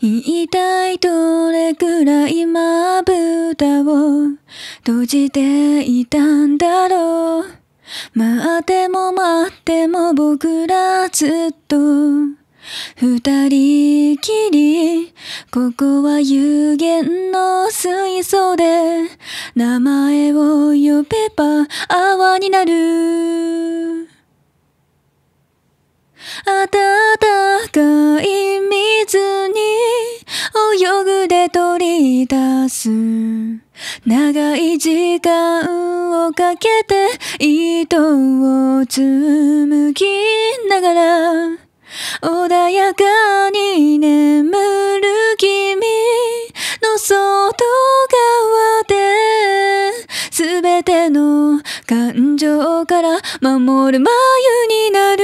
一体どれくらいまぶたを閉じていたんだろう。待っても待っても僕らずっと二人きり。ここは有限の水槽で名前を呼べば泡になる。暖かい水に泳ぐで取り出す。長い時間をかけて糸を紡ぎながら穏やかに眠る君の外側で全ての感情から守る眉になる。